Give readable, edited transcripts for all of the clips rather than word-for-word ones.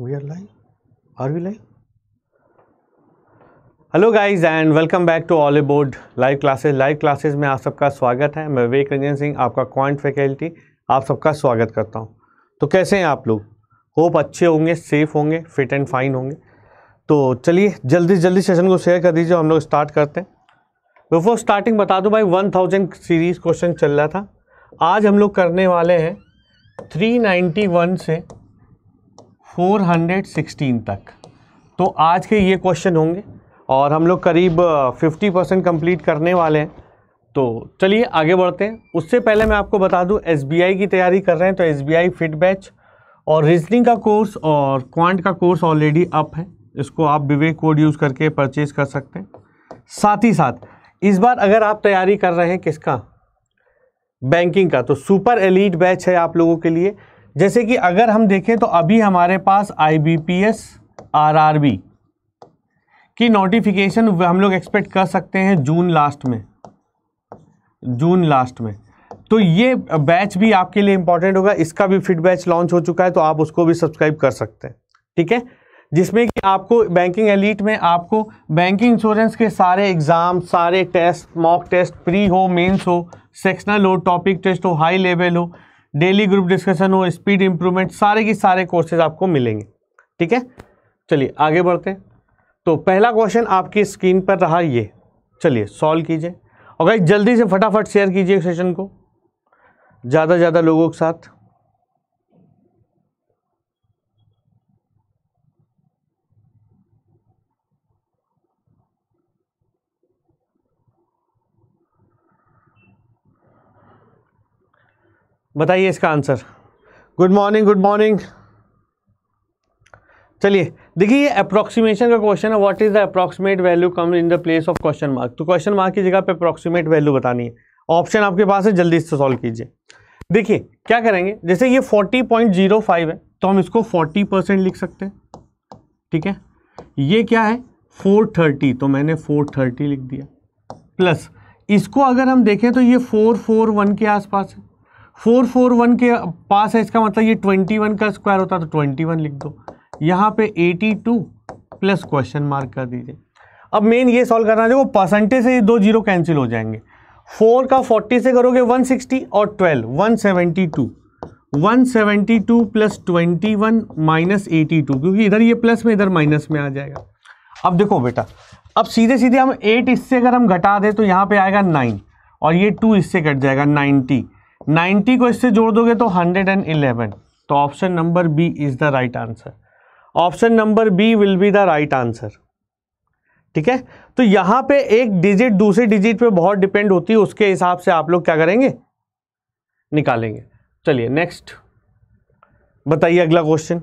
We are live. Are we live? Hello guys and welcome back to Oliveboard live classes. Live classes में आप सबका स्वागत है। मैं विवेक रंजन सिंह, आपका क्वांट फैकल्टी, आप सबका स्वागत करता हूं। तो कैसे हैं आप लोग? होप अच्छे होंगे, सेफ होंगे, फिट एंड फाइन होंगे। तो चलिए जल्दी जल्दी सेशन को शेयर कर दीजिए, हम लोग स्टार्ट करते हैं। बिफोर स्टार्टिंग बता दूं भाई, 1000 सीरीज़ क्वेश्चन चल रहा था। आज हम लोग करने वाले हैं 391 से 416 तक। तो आज के ये क्वेश्चन होंगे और हम लोग करीब 50% कंप्लीट करने वाले हैं। तो चलिए आगे बढ़ते हैं। उससे पहले मैं आपको बता दूं, SBI की तैयारी कर रहे हैं तो SBI फिट बैच और रीजनिंग का कोर्स और क्वांट का कोर्स ऑलरेडी अप है। इसको आप विवेक कोड यूज़ करके परचेज़ कर सकते हैं। साथ ही साथ इस बार अगर आप तैयारी कर रहे हैं किसका, बैंकिंग का, तो सुपर एलीट बैच है आप लोगों के लिए। जैसे कि अगर हम देखें तो अभी हमारे पास IBPS RRB की नोटिफिकेशन हम लोग एक्सपेक्ट कर सकते हैं जून लास्ट में। तो ये बैच भी आपके लिए इम्पॉर्टेंट होगा। इसका भी फिट बैच लॉन्च हो चुका है तो आप उसको भी सब्सक्राइब कर सकते हैं, ठीक है। जिसमें कि आपको बैंकिंग एलीट में आपको बैंकिंग इंश्योरेंस के सारे एग्ज़ाम, सारे टेस्ट, मॉक टेस्ट, प्री हो, मेंस हो, सेक्शनल हो, टॉपिक टेस्ट हो, हाई लेवल हो, डेली ग्रुप डिस्कशन हो, स्पीड इंप्रूवमेंट, सारे के सारे कोर्सेज आपको मिलेंगे, ठीक है। चलिए आगे बढ़ते हैं। तो पहला क्वेश्चन आपकी स्क्रीन पर रहा ये, चलिए सॉल्व कीजिए। और गाइस जल्दी से फटाफट शेयर कीजिए सेशन को ज़्यादा से ज़्यादा लोगों के साथ। बताइए इसका answer. Good morning, good morning. चलिए देखिए, ये अप्रॉक्सीमेशन का क्वेश्चन है। What is the approximate value come in the place of question mark. तो क्वेश्चन मार्क की जगह पे अप्रॉक्सीमेट वैल्यू बतानी है। ऑप्शन आपके पास है, जल्दी इससे सॉल्व कीजिए। देखिए क्या करेंगे, जैसे ये 40.05 है तो हम इसको 40% लिख सकते हैं, ठीक है। ये क्या है, 430, तो मैंने 430 लिख दिया। प्लस इसको अगर हम देखें तो ये 441 के आसपास है, 441 के पास है। इसका मतलब ये 21 का स्क्वायर होता है तो 21 लिख दो। यहाँ पे 82 प्लस क्वेश्चन मार्क कर दीजिए। अब मेन ये सॉल्व करना है। देखो परसेंटेज से ये दो जीरो कैंसिल हो जाएंगे। 4 का 40 से करोगे 160 और 12 172। 172 प्लस 21 माइनस 82, क्योंकि इधर ये प्लस में इधर माइनस में आ जाएगा। अब देखो बेटा, अब सीधे सीधे हम 8 इससे अगर हम घटा दें तो यहाँ पे आएगा 9 और ये 2 इससे कट जाएगा 90। 90 को इससे जोड़ दोगे तो 111। तो option number B is the right answer. Option number B will be the right answer, ठीक है। तो यहाँ पे एक डिजिट दूसरे डिजिट पे बहुत डिपेंड होती है, उसके हिसाब से आप लोग क्या करेंगे, निकालेंगे। चलिए नेक्स्ट बताइए अगला क्वेश्चन।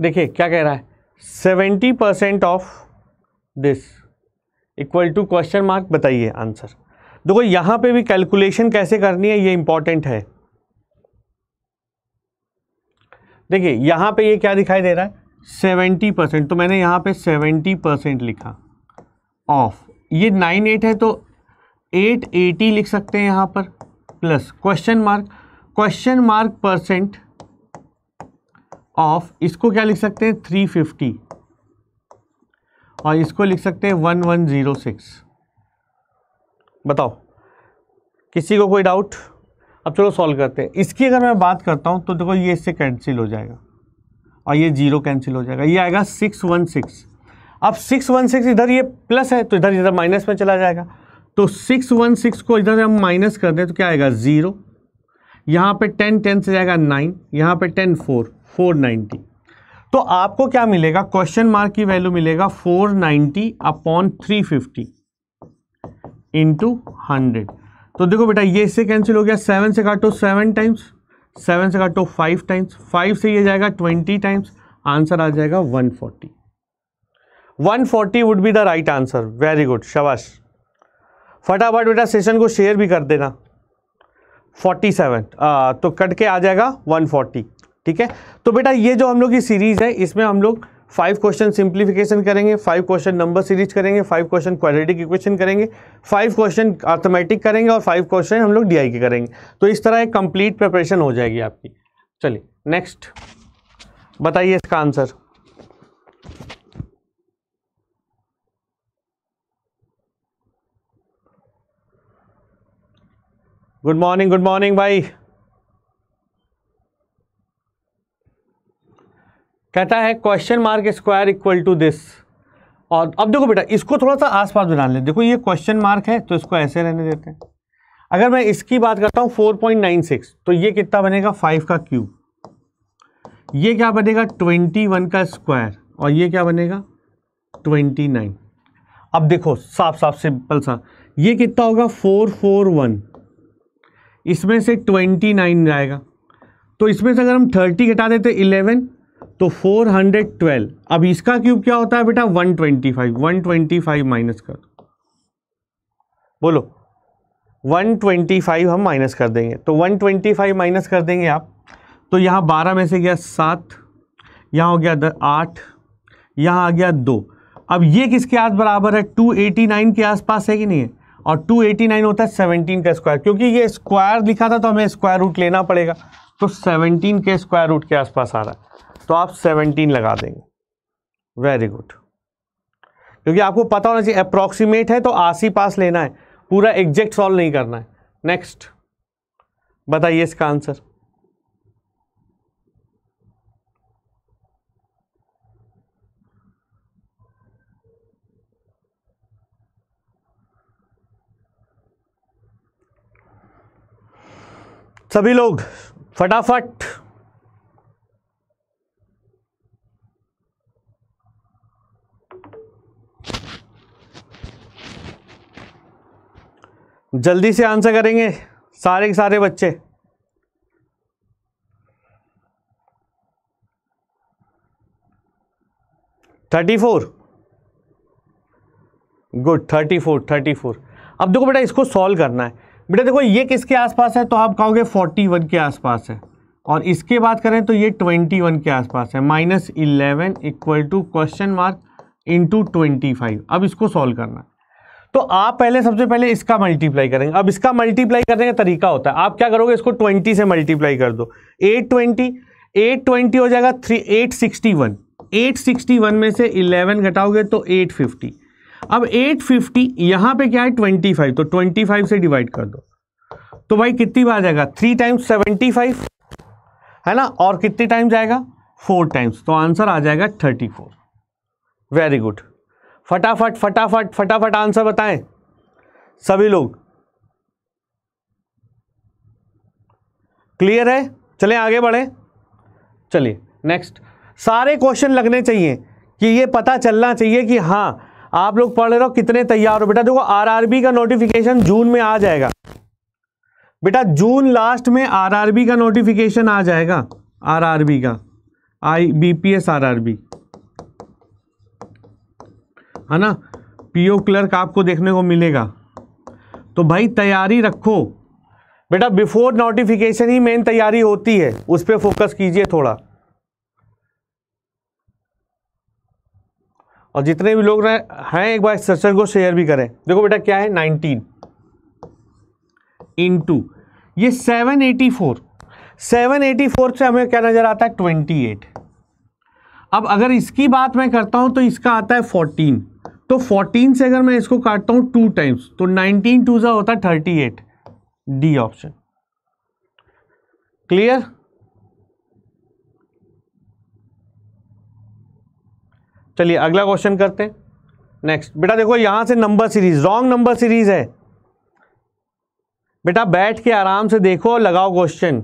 देखिए क्या कह रहा है, 70% of this equal to question mark. बताइए आंसर। देखो यहाँ पे भी कैलकुलेशन कैसे करनी है, ये इंपॉर्टेंट है। देखिए यहाँ पे ये क्या दिखाई दे रहा है, 70%, तो मैंने यहाँ पे 70% लिखा ऑफ। ये 98 है तो 880 लिख सकते हैं यहाँ पर, plus question mark. Question mark percent of, इसको क्या लिख सकते हैं 350 और इसको लिख सकते हैं 1106। बताओ किसी को कोई डाउट? अब चलो सॉल्व करते हैं। इसकी अगर मैं बात करता हूं तो देखो ये इससे कैंसिल हो जाएगा और ये जीरो कैंसिल हो जाएगा, ये आएगा 616। अब 616 इधर ये प्लस है तो इधर माइनस में चला जाएगा। तो 616 को इधर हम माइनस कर दें तो क्या आएगा, ज़ीरो। यहाँ पे 10 से जाएगा 9, यहाँ पे 10 4 490। तो आपको क्या मिलेगा, क्वेश्चन मार्क की वैल्यू मिलेगा 490 अपॉन 350 इंटू 100। तो देखो बेटा ये इससे कैंसिल हो गया, 7 से काटो 7 टाइम्स, 7 से काटो 5 टाइम्स, 5 से ये जाएगा 20 टाइम्स, आंसर आ जाएगा 140। 140 would be the right answer. Very good, शाबाश। फटाफट बेटा सेशन को शेयर भी कर देना। 47 तो कट के आ जाएगा 140। ठीक है, तो बेटा ये जो हम लोग की सीरीज़ है इसमें हम लोग 5 क्वेश्चन सिंप्लीफिकेशन करेंगे, 5 क्वेश्चन नंबर सीरीज करेंगे, 5 क्वेश्चन क्वाड्रेटिक इक्वेशन करेंगे, 5 क्वेश्चन अर्थमेटिक करेंगे और 5 क्वेश्चन हम लोग डीआई के करेंगे। तो इस तरह एक कंप्लीट प्रिपरेशन हो जाएगी आपकी। चलिए नेक्स्ट बताइए इसका answer. Good morning, good morning भाई। कहता है question mark square equal to this. और अब देखो बेटा इसको थोड़ा सा आसपास बना ले। देखो ये क्वेश्चन मार्क है तो इसको ऐसे रहने देते हैं। अगर मैं इसकी बात करता हूँ 4.96 तो ये कितना बनेगा 5 का क्यूब, ये क्या बनेगा 21 का स्क्वायर और ये क्या बनेगा 29। अब देखो साफ साफ सिंपल सा, ये कितना होगा 441, इसमें से 29 आएगा। तो इसमें से अगर हम 30 घटा देते 11 तो 412। अब इसका क्यूब क्या होता है बेटा 125 माइनस कर दो, बोलो 125 हम माइनस कर देंगे तो 125 माइनस कर देंगे आप तो यहाँ 12 में से गया 7, यहाँ हो गया 8, यहाँ आ गया 2। अब ये किसके आस बराबर है 289 के आसपास है कि नहीं है, और 289 होता है 17 का स्क्वायर, क्योंकि ये स्क्वायर लिखा था तो हमें स्क्वायर रूट लेना पड़ेगा तो 17 के स्क्वायर रूट के आसपास आ रहा है तो आप 17 लगा देंगे। वेरी गुड, क्योंकि आपको पता होना चाहिए अप्रॉक्सीमेट है तो आस ही पास लेना है, पूरा एग्जैक्ट सॉल्व नहीं करना है। नेक्स्ट बताइए इसका आंसर। सभी लोग फटाफट जल्दी से आंसर करेंगे सारे के सारे बच्चे। Thirty four good. अब देखो बेटा इसको सॉल्व करना है। बेटा देखो ये किसके आसपास है तो आप कहोगे 41 के आसपास है, और इसके बात करें तो ये 21 के आसपास है। -11 equal to question mark into 25। अब इसको सॉल्व करना है तो आप पहले सबसे पहले इसका मल्टीप्लाई करेंगे। अब इसका मल्टीप्लाई करने का तरीका होता है, आप क्या करोगे इसको 20 से मल्टीप्लाई कर दो। 820 हो जाएगा 861। 861 में से 11 घटाओगे तो 850। अब 850 यहाँ पे क्या है 25 तो 25 से डिवाइड कर दो तो भाई कितनी बार जाएगा 3 टाइम्स 75 है ना, और कितने टाइम्स जाएगा 4 टाइम्स, तो आंसर आ जाएगा 34। वेरी गुड, फटाफट फटाफट फटाफट आंसर बताएं सभी लोग। क्लियर है, चलें आगे बढ़ें। चलिए नेक्स्ट, सारे क्वेश्चन लगने चाहिए कि ये पता चलना चाहिए कि हाँ आप लोग पढ़ रहे हो, कितने तैयार हो। बेटा देखो आरआरबी का नोटिफिकेशन जून में आ जाएगा बेटा, जून लास्ट में आरआरबी का नोटिफिकेशन आ जाएगा। आरआरबी का IBPS RRB है ना, पीओ क्लर्क आपको देखने को मिलेगा। तो भाई तैयारी रखो बेटा, बिफोर नोटिफिकेशन ही मेन तैयारी होती है, उस पर फोकस कीजिए थोड़ा। और जितने भी लोग हैं एक बार सेशन को शेयर भी करें। देखो बेटा क्या है 19 इंटू ये 784, 784 से हमें क्या नज़र आता है 28। अब अगर इसकी बात मैं करता हूँ तो इसका आता है 14, तो 14 से अगर मैं इसको काटता हूँ 2 टाइम्स तो 19 2 सा होता है 38। D option. क्लियर, चलिए अगला क्वेश्चन करते हैं। नेक्स्ट बेटा देखो यहाँ से number series, wrong number series है बेटा, बैठ के आराम से देखो और लगाओ क्वेश्चन।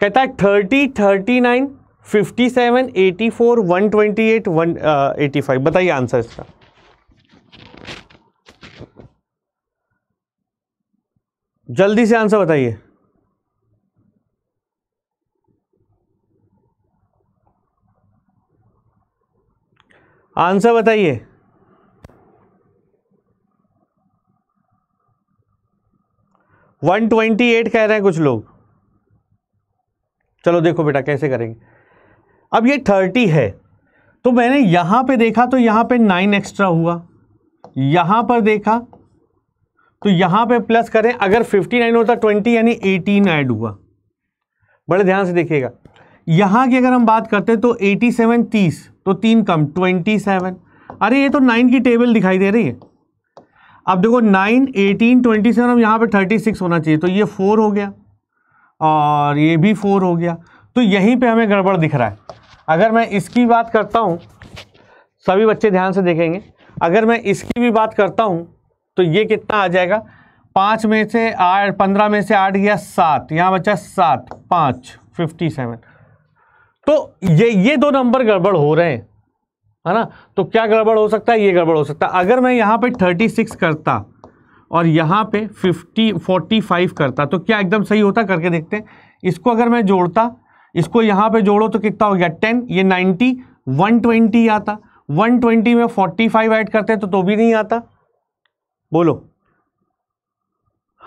कहता है 30, 39, 57, 84, 128, 185। बताइए आंसर इसका। जल्दी से आंसर बताइए। आंसर बताइए। वन 28 कह रहे हैं कुछ लोग। चलो देखो बेटा कैसे करेंगे। अब ये 30 है तो मैंने यहां पे देखा तो यहां पे 9 एक्स्ट्रा हुआ, यहां पर देखा तो यहां पे प्लस करें, अगर 59 होता 20 यानी 18 ऐड हुआ। बड़े ध्यान से देखिएगा, यहां की अगर हम बात करते हैं तो 87 30 तो 3 कम 27। अरे ये तो 9 की टेबल दिखाई दे रही है। अब देखो 9 18 27, अब यहाँ पे 36 होना चाहिए तो ये 4 हो गया और ये भी 4 हो गया, तो यहीं पे हमें गड़बड़ दिख रहा है। अगर मैं इसकी बात करता हूँ, सभी बच्चे ध्यान से देखेंगे, अगर मैं इसकी भी बात करता हूँ तो ये कितना आ जाएगा, 5 में से 8, 15 में से 8 गया 7, यहाँ बचा 7, 5 57। तो ये दो नंबर गड़बड़ हो रहे हैं, है ना। तो क्या गड़बड़ हो सकता है, ये गड़बड़ हो सकता है। अगर मैं यहाँ पे 36 करता और यहाँ पे 45 करता तो क्या एकदम सही होता, करके देखते हैं। इसको अगर मैं जोड़ता, इसको यहाँ पे जोड़ो तो कितना हो गया 10, ये 90, 120 आता। 120 में 45 ऐड करते हैं तो भी नहीं आता। बोलो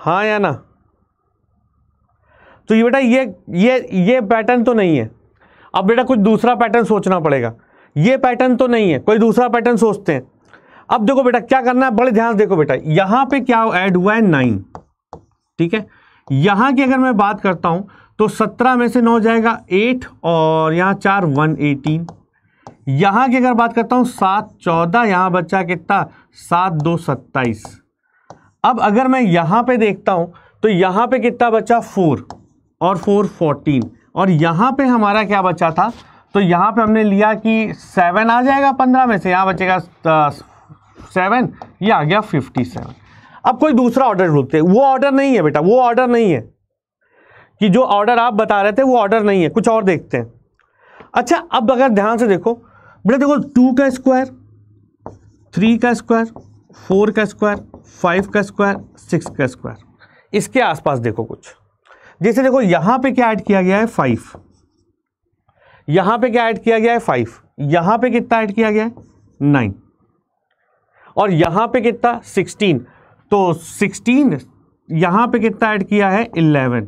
हाँ या ना। तो ये बेटा ये पैटर्न तो नहीं है। अब बेटा कुछ दूसरा पैटर्न सोचना पड़ेगा। ये पैटर्न तो नहीं है, कोई दूसरा पैटर्न सोचते हैं। अब देखो बेटा क्या करना है, बड़े ध्यान से देखो बेटा, यहाँ पे क्या ऐड हुआ है 9, ठीक है। यहाँ की अगर मैं बात करता हूँ तो 17 में से 9 जाएगा 8 और यहाँ 4 118। यहाँ की अगर बात करता हूँ 7 14, यहाँ बच्चा कितना 7 2 27। अब अगर मैं यहाँ पे देखता हूँ तो यहाँ पे कितना बचा 4 और 4 14, और यहाँ पे हमारा क्या बचा था, तो यहाँ पे हमने लिया कि 7 आ जाएगा 15 में से, यहाँ बचेगा 7, ये आ गया 57। अब कोई दूसरा ऑर्डर ढूंढते हैं। वो ऑर्डर नहीं है बेटा, वो ऑर्डर नहीं है कि जो ऑर्डर आप बता रहे थे वो ऑर्डर नहीं है, कुछ और देखते हैं। अच्छा अब अगर ध्यान से देखो बेटा, देखो 2 का स्क्वायर, 3 का स्क्वायर, 4 का स्क्वायर, 5 का स्क्वायर, 6 का स्क्वायर, इसके आसपास देखो कुछ। जैसे देखो यहाँ पे क्या ऐड किया गया है 5, यहाँ पे क्या ऐड किया गया है 5, यहाँ पे कितना ऐड किया गया है 9, और यहाँ पे कितना 16, तो 16, यहाँ पे कितना ऐड किया है 11।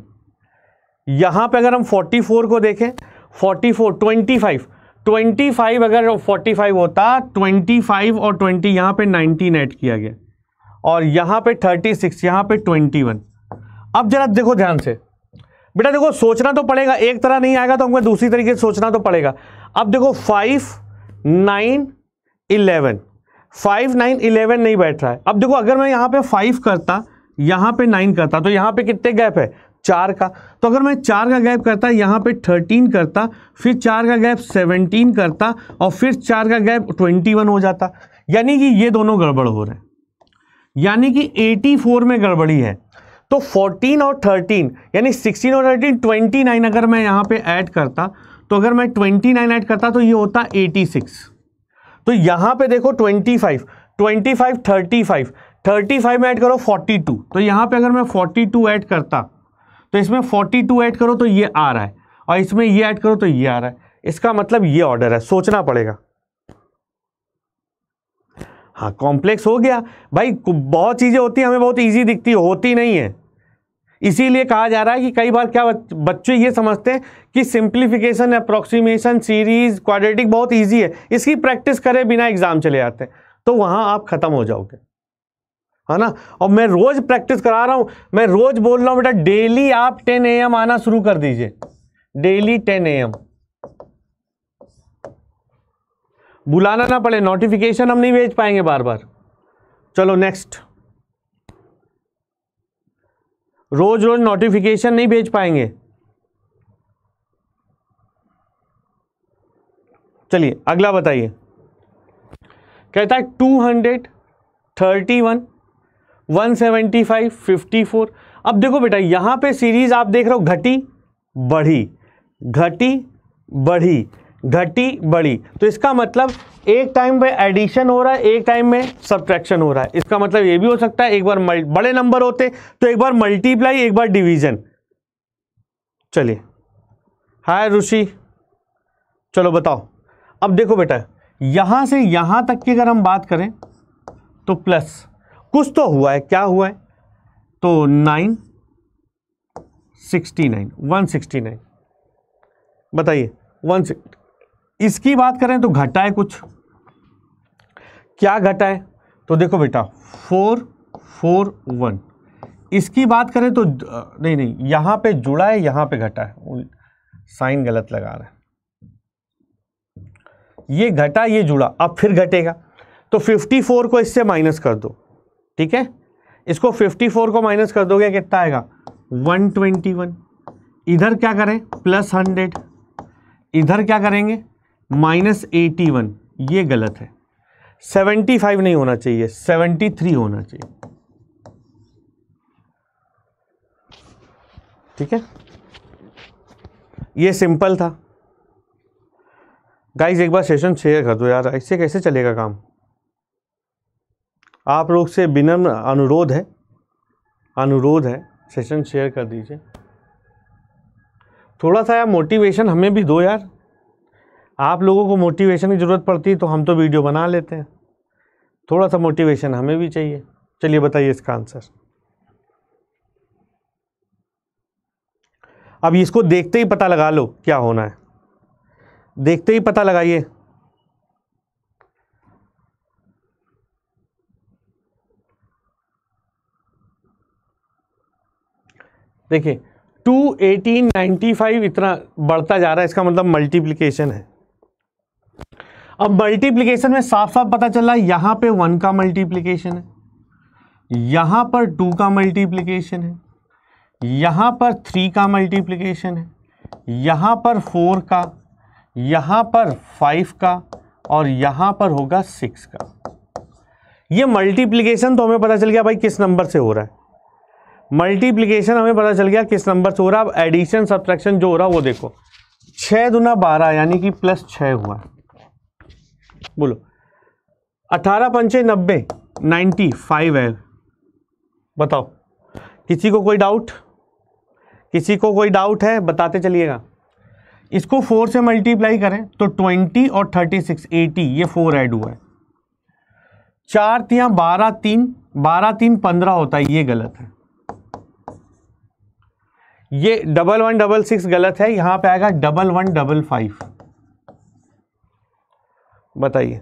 यहाँ पे अगर हम 44 को देखें, 44 25, अगर 45 होता 25 और 20, यहाँ पे 19 ऐड किया गया, और यहाँ पे 36, यहाँ पे 21। अब जरा देखो ध्यान से बेटा, देखो सोचना तो पड़ेगा, एक तरह नहीं आएगा तो हमको दूसरी तरीके से सोचना तो पड़ेगा। अब देखो 5 9 11, 5 9 11 नहीं बैठ रहा है। अब देखो अगर मैं यहाँ पे 5 करता, यहाँ पे 9 करता तो यहाँ पे कितने गैप है 4 का, तो अगर मैं 4 का गैप करता, यहाँ पे 13 करता, फिर 4 का गैप 17 करता, और फिर 4 का गैप 21 हो जाता। यानी कि ये दोनों गड़बड़ हो रहे हैं, यानी कि 84 में गड़बड़ी है। तो 14 और 13 यानी 16 और 13 29 अगर मैं यहाँ पे ऐड करता, तो अगर मैं 29 ऐड करता तो ये होता 86। तो यहाँ पे देखो 25 35 में ऐड करो 42, तो यहाँ पे अगर मैं 42 ऐड करता तो इसमें 42 ऐड करो तो ये आ रहा है, और इसमें ये ऐड करो तो ये आ रहा है। इसका मतलब ये ऑर्डर है, सोचना पड़ेगा। हाँ कॉम्प्लेक्स हो गया भाई, बहुत चीज़ें होती हैं हमें बहुत इजी दिखती होती नहीं है। इसीलिए कहा जा रहा है कि कई बार क्या बच्चे ये समझते हैं कि सिंप्लीफिकेशन, अप्रॉक्सीमेशन, सीरीज, क्वाड्रेटिक बहुत इजी है, इसकी प्रैक्टिस करें बिना एग्जाम चले जाते हैं, तो वहाँ आप ख़त्म हो जाओगे, है ना। और मैं रोज़ प्रैक्टिस करा रहा हूँ, मैं रोज़ बोल रहा हूँ बेटा, डेली आप 10 AM आना शुरू कर दीजिए, डेली 10 AM बुलाना ना पड़े, नोटिफिकेशन हम नहीं भेज पाएंगे बार बार। चलो नेक्स्ट, रोज रोज नोटिफिकेशन नहीं भेज पाएंगे। चलिए अगला बताइए, कहता है 231 175 54। अब देखो बेटा यहाँ पे सीरीज आप देख रहे हो, घटी बढ़ी, घटी बढ़ी, घटी बढ़ी, तो इसका मतलब एक टाइम पे एडिशन हो रहा है, एक टाइम में सब्ट्रैक्शन हो रहा है। इसका मतलब ये भी हो सकता है एक बार बड़े नंबर होते तो एक बार मल्टीप्लाई, एक बार डिवीजन। चलिए हाय ऋषि, चलो बताओ। अब देखो बेटा यहां से यहां तक की अगर हम बात करें तो प्लस कुछ तो हुआ है, क्या हुआ है, तो 969 169, बताइए 160। इसकी बात करें तो घटा है कुछ, क्या घटा है, तो देखो बेटा 441। इसकी बात करें तो नहीं, यहाँ पे जुड़ा है, यहाँ पे घटा है, साइन गलत लगा रहा है, ये घटा ये जुड़ा, अब फिर घटेगा तो 54 को इससे माइनस कर दो, ठीक है, इसको 54 को माइनस कर दोगे कितना आएगा 121। इधर क्या करें प्लस 100, इधर क्या करेंगे माइनस 81, ये गलत है, 75 नहीं होना चाहिए, 73 होना चाहिए, ठीक है। ये सिंपल था गाइस, एक बार सेशन शेयर कर दो यार, इससे कैसे चलेगा काम। आप लोग से विनम्र अनुरोध है सेशन शेयर कर दीजिए। थोड़ा सा यार मोटिवेशन हमें भी दो यार, आप लोगों को मोटिवेशन की ज़रूरत पड़ती है तो हम तो वीडियो बना लेते हैं, थोड़ा सा मोटिवेशन हमें भी चाहिए। चलिए बताइए इसका आंसर। अब इसको देखते ही पता लगा लो क्या होना है, देखते ही पता लगाइए। देखिए 21895 इतना बढ़ता जा रहा है, इसका मतलब मल्टीप्लिकेशन है। अब मल्टीप्लिकेशन में साफ साफ पता चल रहा है, यहाँ पे 1 का मल्टीप्लिकेशन है, यहाँ पर 2 का मल्टीप्लिकेशन है, यहाँ पर 3 का मल्टीप्लिकेशन है, यहाँ पर 4 का, यहाँ पर 5 का, और यहाँ पर होगा 6 का। ये मल्टीप्लिकेशन तो हमें पता चल गया भाई किस नंबर से हो रहा है, मल्टीप्लिकेशन हमें पता चल गया किस नंबर से हो रहा है। अब एडिशन सब्ट्रैक्शन जो हो रहा है वो देखो, 6 दूना 12 यानी कि प्लस 6 हुआ, बोलो 18 पंचे 90 95 है। बताओ किसी को कोई डाउट है, बताते चलिएगा। इसको 4 से मल्टीप्लाई करें तो 20 और 36 80, ये 4 ऐड हुआ है, 4 तिया 12 3 12 3 15 होता है, ये गलत है, ये 11 66 गलत है, यहाँ पे आएगा 11 55। बताइए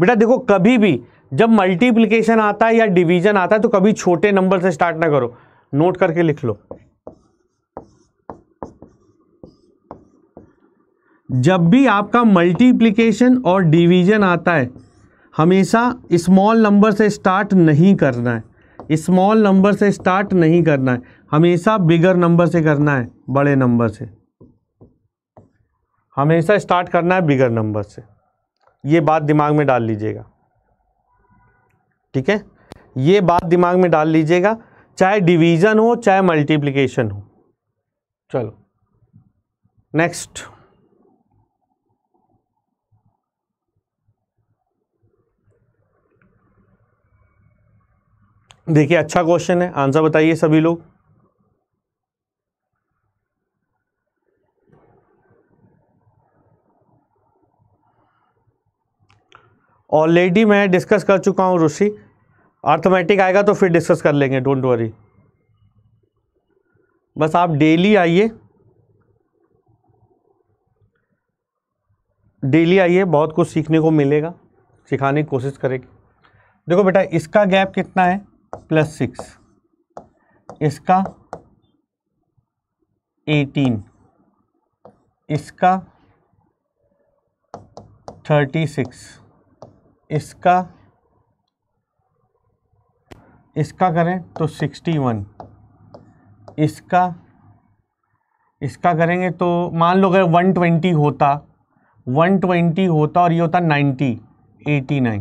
बेटा, देखो कभी भी जब मल्टीप्लिकेशन आता है या डिवीजन आता है तो कभी छोटे नंबर से स्टार्ट ना करो, नोट करके लिख लो। जब भी आपका मल्टीप्लिकेशन और डिवीजन आता है हमेशा स्मॉल नंबर से स्टार्ट नहीं करना है, स्मॉल नंबर से स्टार्ट नहीं करना है, हमेशा बिगर नंबर से करना है, बड़े नंबर से हमेशा स्टार्ट करना है, बिगर नंबर से, ये बात दिमाग में डाल लीजिएगा, ठीक है, ये बात दिमाग में डाल लीजिएगा, चाहे डिवीज़न हो चाहे मल्टीप्लिकेशन हो। चलो नेक्स्ट, देखिए अच्छा क्वेश्चन है, आंसर बताइए सभी लोग। ऑलरेडी मैं डिस्कस कर चुका हूं ऋषि, अर्थमेटिक आएगा तो फिर डिस्कस कर लेंगे, डोंट वरी, बस आप डेली आइए, बहुत कुछ सीखने को मिलेगा, सिखाने की कोशिश करेंगे। देखो बेटा इसका गैप कितना है प्लस 6, इसका 18, इसका 36, इसका करें तो 61, इसका करेंगे तो मान लो अगर 120 होता और ये होता 90 89,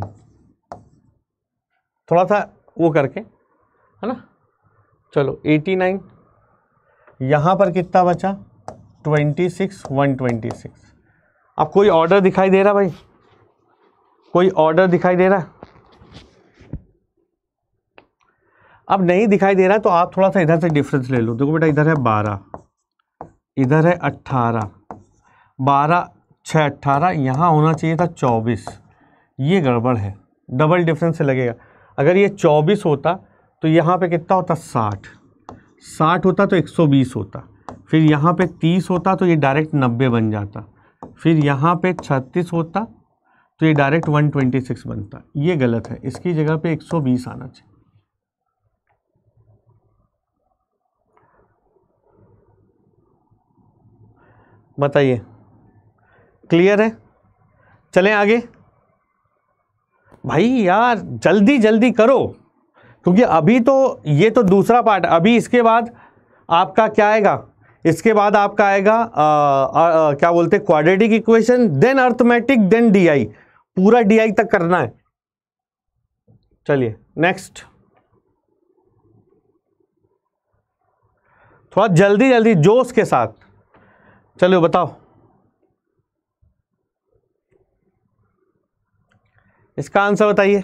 थोड़ा सा वो करके है ना। चलो 89, यहाँ पर कितना बचा 26 126। अब कोई ऑर्डर दिखाई दे रहा भाई, कोई ऑर्डर दिखाई दे रहा? अब नहीं दिखाई दे रहा तो आप थोड़ा सा इधर से डिफरेंस ले लो। देखो बेटा इधर है 12, इधर है 18, 12 छः 18 यहाँ होना चाहिए था 24। ये गड़बड़ है, डबल डिफरेंस से लगेगा। अगर ये 24 होता तो यहाँ पे कितना होता 60 होता तो 120 होता, फिर यहाँ पे 30 होता तो ये डायरेक्ट 90 बन जाता, फिर यहाँ पे 36 होता तो ये डायरेक्ट 126 बनता। ये गलत है, इसकी जगह पे 120 आना चाहिए। बताइए क्लियर है? चलें आगे। भाई यार जल्दी जल्दी करो, क्योंकि अभी तो ये तो दूसरा पार्ट, अभी इसके बाद आपका क्या आएगा, इसके बाद आपका आएगा क्या बोलते हैं, quadratic equation, then arithmetic, then DI. पूरा डीआई तक करना है। चलिए नेक्स्ट, थोड़ा जल्दी जल्दी जोश के साथ चलो बताओ। इसका आंसर बताइए।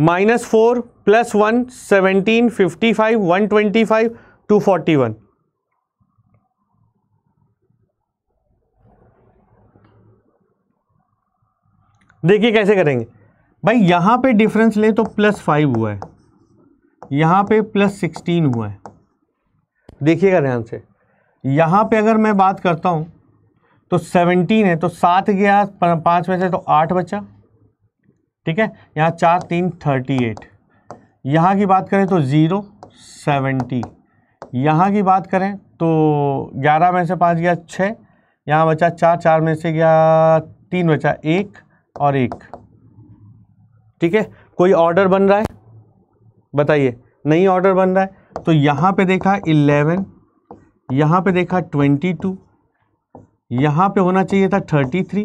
-4 + 1 17 55 125 241। देखिए कैसे करेंगे भाई। यहां पे डिफरेंस ले तो +5 हुआ है, यहां पे +16 हुआ है। देखिएगा ध्यान से, यहां पे अगर मैं बात करता हूं तो 17 है, तो 7 गया 5 बचा तो 8 बचा, ठीक है। यहाँ 4 3 38। यहाँ की बात करें तो 0 70। यहाँ की बात करें तो 11 में से 5 गया 6, यहाँ बचा 4, 4 में से गया 3 बचा 1 और 1, ठीक है। कोई ऑर्डर बन रहा है बताइए? नहीं ऑर्डर बन रहा है। तो यहाँ पे देखा 11, यहाँ पे देखा 22, यहाँ पे होना चाहिए था 33।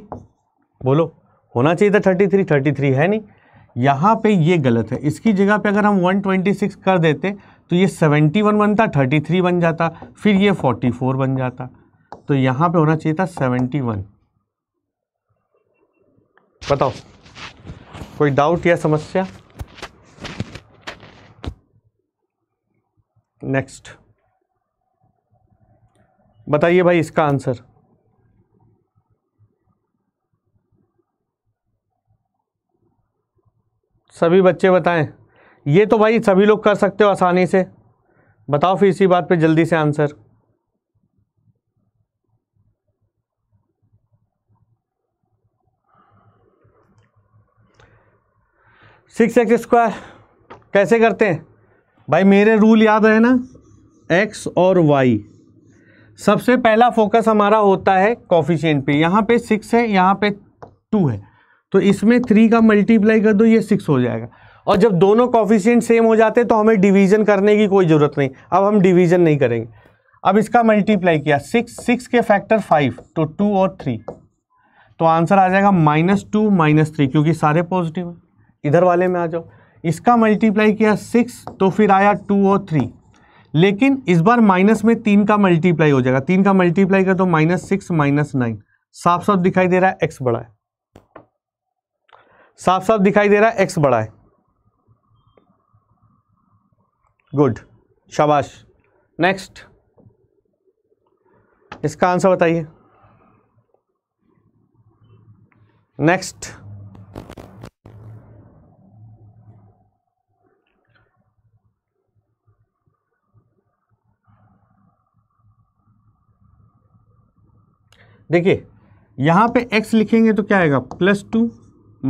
बोलो होना चाहिए था 33 है नहीं। यहाँ पे ये गलत है, इसकी जगह पे अगर हम 126 कर देते तो ये 71 बनता, 33 बन जाता, फिर ये 44 बन जाता। तो यहाँ पे होना चाहिए था 71। बताओ कोई डाउट या समस्या? नेक्स्ट बताइए भाई इसका आंसर। सभी बच्चे बताएं। ये तो भाई सभी लोग कर सकते हो आसानी से। बताओ फिर इसी बात पे जल्दी से आंसर। सिक्स एक्स स्क्वायर कैसे करते हैं भाई? मेरे रूल याद रहे ना, एक्स और वाई। सबसे पहला फोकस हमारा होता है कोफिशिएंट पे। यहाँ पे 6 है, यहाँ पे 2 है, तो इसमें 3 का मल्टीप्लाई कर दो, ये 6 हो जाएगा। और जब दोनों कोफिशिएंट सेम हो जाते हैं तो हमें डिवीजन करने की कोई ज़रूरत नहीं। अब हम डिवीजन नहीं करेंगे। अब इसका मल्टीप्लाई किया 6 के फैक्टर 5 तो 2 और 3, तो आंसर आ जाएगा -2 - 3, क्योंकि सारे पॉजिटिव हैं। इधर वाले में आ जाओ, इसका मल्टीप्लाई किया 6 तो फिर आया 2 और 3, लेकिन इस बार माइनस में 3 का मल्टीप्लाई हो जाएगा। 3 का मल्टीप्लाई कर तो -6 - 9। साफ साफ दिखाई दे रहा है एक्स बड़ा है, साफ साफ दिखाई दे रहा है एक्स बड़ा है। गुड, शाबाश। नेक्स्ट इसका आंसर बताइए। नेक्स्ट देखिए, यहां पे x लिखेंगे तो क्या आएगा +2 -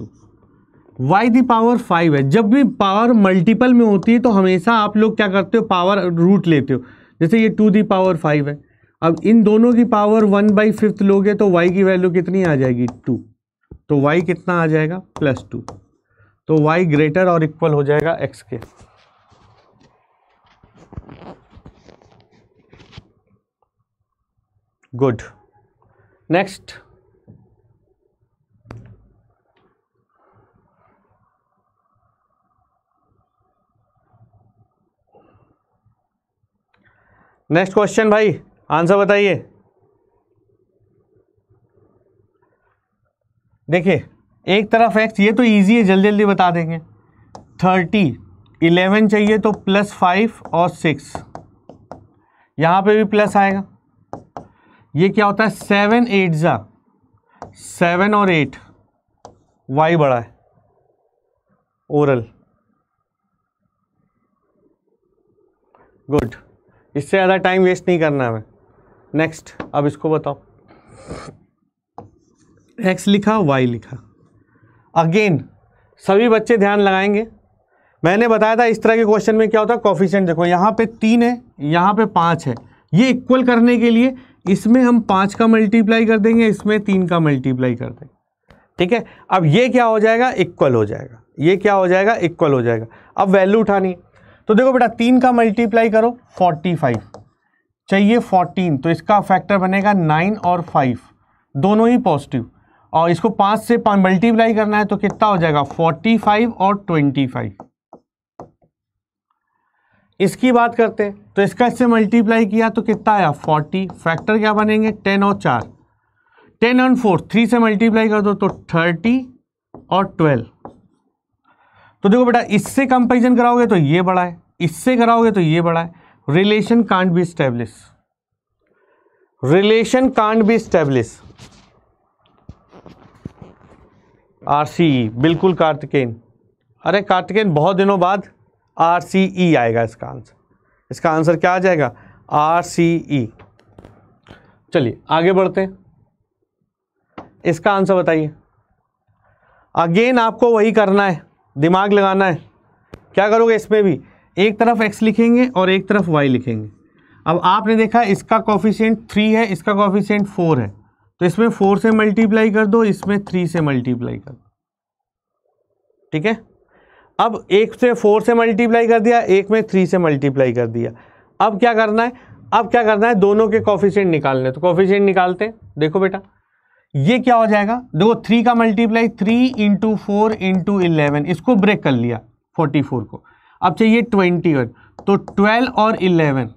2। y दी पावर 5 है। जब भी पावर मल्टीपल में होती है तो हमेशा आप लोग क्या करते हो, पावर रूट लेते हो। जैसे ये 2 की पावर 5 है, अब इन दोनों की पावर 1/5 लोगे तो y की वैल्यू कितनी आ जाएगी 2, तो y कितना आ जाएगा +2, तो y ग्रेटर और इक्वल हो जाएगा x के। गुड। नेक्स्ट नेक्स्ट क्वेश्चन भाई, आंसर बताइए। देखिए एक तरफ x, ये तो इजी है, जल्दी जल्दी बता देंगे। 11 चाहिए तो +5 और 6, यहाँ पे भी प्लस आएगा। ये क्या होता है 7 8 जा 7 और 8 y बड़ा है ओरल गुड। इससे ज़्यादा टाइम वेस्ट नहीं करना हमें। नेक्स्ट अब इसको बताओ x लिखा y लिखा। अगेन सभी बच्चे ध्यान लगाएंगे, मैंने बताया था इस तरह के क्वेश्चन में क्या होता है कोफिशिएंट। देखो यहाँ पे 3 है यहाँ पे 5 है, ये इक्वल करने के लिए इसमें हम 5 का मल्टीप्लाई कर देंगे इसमें 3 का मल्टीप्लाई कर देंगे, ठीक है। अब ये क्या हो जाएगा इक्वल हो जाएगा, ये क्या हो जाएगा इक्वल हो जाएगा। अब वैल्यू उठानी है तो देखो बेटा 3 का मल्टीप्लाई करो 45 चाहिए 14 तो इसका फैक्टर बनेगा 9 और 5 दोनों ही पॉजिटिव, और इसको 5 से मल्टीप्लाई करना है तो कितना हो जाएगा 45 और 25। इसकी बात करते हैं तो इसका इससे मल्टीप्लाई किया तो कितना आया 40, फैक्टर क्या बनेंगे 10 और 4 10 और 4 3 से मल्टीप्लाई कर दो तो 30 और 12। तो देखो बेटा इससे कंपैरिजन कराओगे तो ये बड़ा है, इससे कराओगे तो ये बड़ा है। Relation can't be establish, relation can't be establish RCE. बिल्कुल कार्तिकेन, अरे कार्तिकेन बहुत दिनों बाद RCE आएगा इसका आंसर। इसका आंसर क्या आ जाएगा RCE। चलिए आगे बढ़ते हैं, इसका आंसर बताइए। अगेन आपको वही करना है, दिमाग लगाना है। क्या करोगे इसमें भी एक तरफ x लिखेंगे और एक तरफ y लिखेंगे। अब आपने देखा इसका कोफिशिएंट 3 है इसका कोफिशिएंट 4 है तो इसमें 4 से मल्टीप्लाई कर दो इसमें 3 से मल्टीप्लाई कर दो, ठीक है। अब 1 से 4 से मल्टीप्लाई कर दिया, 1 में 3 से मल्टीप्लाई कर दिया। अब क्या करना है, अब क्या करना है दोनों के कोफिशिएंट निकालने। तो कोफिशिएंट निकालते हैं, देखो बेटा ये क्या हो जाएगा, देखो 3 का मल्टीप्लाई 3 × 4 × 11 इसको ब्रेक कर लिया 44 को। अब चाहिए 21 तो 12 और 11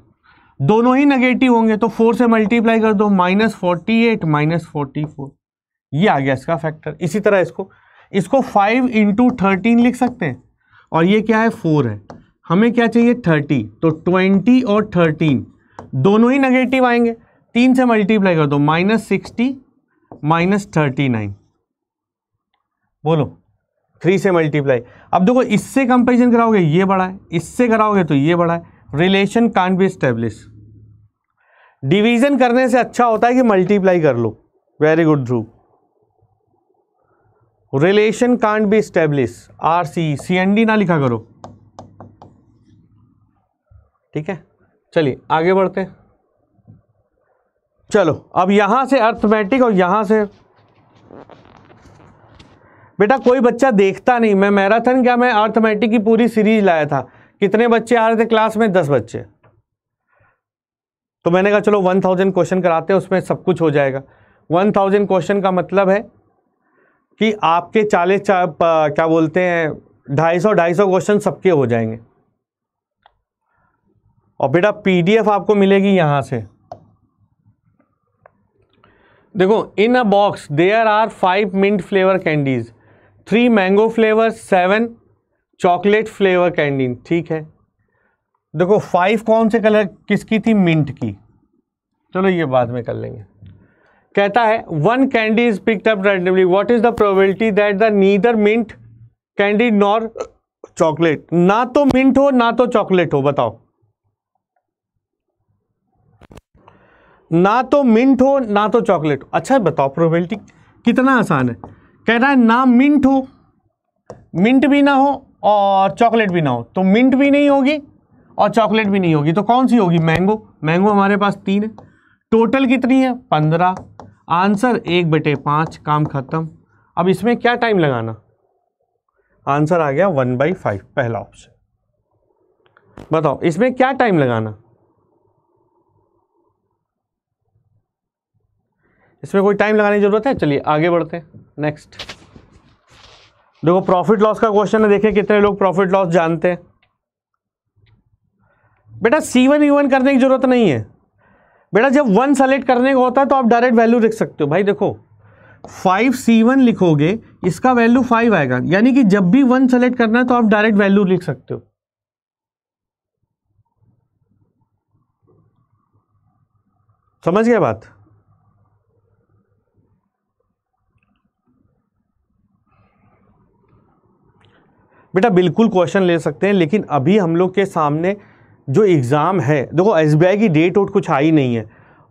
दोनों ही नेगेटिव होंगे तो 4 से मल्टीप्लाई कर दो -48 -44 ये आ गया इसका फैक्टर। इसी तरह इसको 5 × 13 लिख सकते हैं और ये क्या है 4 है। हमें क्या चाहिए 30 तो 20 और 13 दोनों ही नेगेटिव आएंगे, 3 से मल्टीप्लाई कर दो -60 -39। बोलो 3 से मल्टीप्लाई। अब देखो इससे कंपैरिजन कराओगे ये बड़ा है, इससे कराओगे तो ये बड़ा है। Relation can't be establish. Division करने से अच्छा होता है कि मल्टीप्लाई कर लो। Very good Dhruv. Relation can't be establish RCE ना लिखा करो, ठीक है। चलिए आगे बढ़ते हैं। चलो अब यहां से अर्थमेटिक और यहां से बेटा कोई बच्चा देखता नहीं। मैं मैराथन क्या, मैं अर्थमेटिक की पूरी सीरीज लाया था। कितने बच्चे आ रहे थे क्लास में? 10 बच्चे। तो मैंने कहा चलो 1000 क्वेश्चन कराते हैं, उसमें सब कुछ हो जाएगा। 1000 क्वेश्चन का मतलब है कि आपके 40 क्या बोलते हैं 250 क्वेश्चन सबके हो जाएंगे। और बेटा PDF आपको मिलेगी यहां से। देखो in a box there are 5 mint flavour candies, 3 mango flavour, 7 chocolate flavour candy, ठीक है। देखो 5 कौन से कलर किसकी थी? मिंट की। चलो ये बाद में कर लेंगे। कहता है 1 candy is picked up randomly, what is the probability that the neither mint candy nor chocolate. ना तो मिंट हो ना तो चॉकलेट हो, बताओ। ना तो मिंट हो ना तो चॉकलेट, अच्छा बताओ प्रोबेबिलिटी। कितना आसान है। कह रहा है ना मिंट हो, मिंट भी ना हो और चॉकलेट भी ना हो, तो मिंट भी नहीं होगी और चॉकलेट भी नहीं होगी तो कौन सी होगी? मैंगो। मैंगो हमारे पास 3 है, टोटल कितनी है 15। आंसर 1/5, काम खत्म। अब इसमें क्या टाइम लगाना? आंसर आ गया 1/5 पहला ऑप्शन। बताओ इसमें क्या टाइम लगाना? इसमें कोई टाइम लगाने की जरूरत है? चलिए आगे बढ़ते हैं। नेक्स्ट देखो प्रॉफिट लॉस का क्वेश्चन है, देखें कितने लोग प्रॉफिट लॉस जानते हैं। बेटा C1 E1 करने की जरूरत नहीं है। बेटा जब 1 सेलेक्ट करने का होता है तो आप डायरेक्ट वैल्यू लिख सकते हो। भाई देखो 5C1 लिखोगे इसका वैल्यू 5 आएगा, यानी कि जब भी 1 सेलेक्ट करना है तो आप डायरेक्ट वैल्यू लिख सकते हो। समझ गए बात? बेटा बिल्कुल क्वेश्चन ले सकते हैं, लेकिन अभी हम लोग के सामने जो एग्ज़ाम है, देखो एसबीआई की डेट और कुछ आई नहीं है